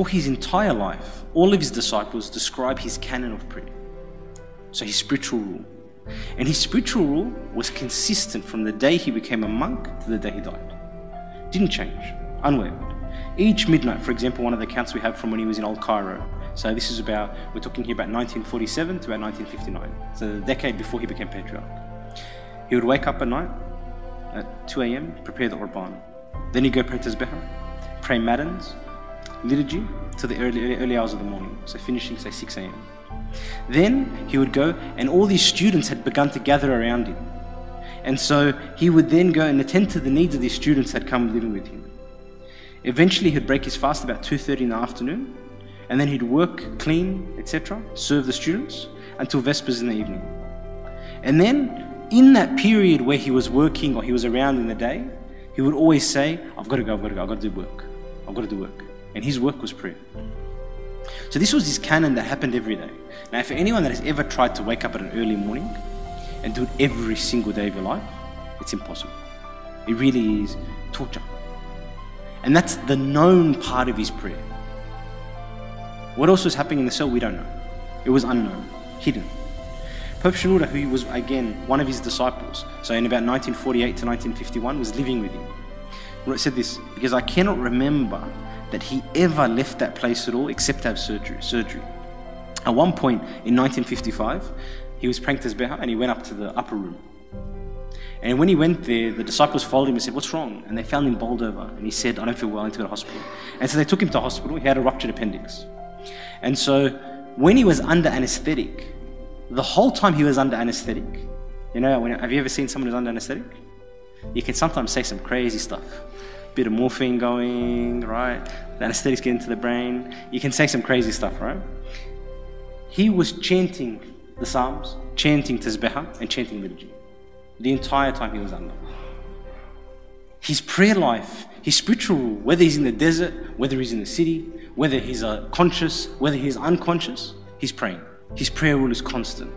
for his entire life, all of his disciples describe his canon of prayer, so his spiritual rule. And his spiritual rule was consistent from the day he became a monk to the day he died. Didn't change, unwavered. Each midnight, for example, one of the accounts we have from when he was in Old Cairo. So this is about, we're talking here about 1947 to about 1959. So the decade before he became patriarch. He would wake up at night at 2 a.m., prepare the Orban. Then he'd go pray Tasbeha, pray Matins, Liturgy, to the early hours of the morning. So finishing, say, 6 a.m. Then he would go, and all these students had begun to gather around him. And so he would then go and attend to the needs of these students that come living with him. Eventually he'd break his fast about 2:30 in the afternoon, and then he'd work, clean, etc., serve the students until Vespers in the evening. And then in that period where he was working or he was around in the day, he would always say, I've got to do work. And his work was prayer. So this was his canon that happened every day. Now, for anyone that has ever tried to wake up at an early morning and do it every single day of your life, it's impossible. It really is torture. And that's the known part of his prayer. What else was happening in the cell, we don't know. It was unknown, hidden. Pope Shenouda, who was, again, one of his disciples, so in about 1948 to 1951, was living with him, said this, because I cannot remember that he ever left that place at all except to have surgery. At one point in 1955, he was praying Tasbeha and he went up to the upper room. And when he went there, the disciples followed him and said, what's wrong? And they found him bowled over. And he said, I don't feel well, I need to go to hospital. And so they took him to hospital. He had a ruptured appendix. And so when he was under anesthetic, the whole time he was under anesthetic, you know, have you ever seen someone who's under anesthetic? You can sometimes say some crazy stuff. Bit of morphine going, right? The anesthetics get into the brain. You can say some crazy stuff, right? He was chanting the Psalms, chanting Tasbeha, and chanting liturgy the entire time he was under. His prayer life, his spiritual rule, whether he's in the desert, whether he's in the city, whether he's conscious, whether he's unconscious, he's praying. His prayer rule is constant.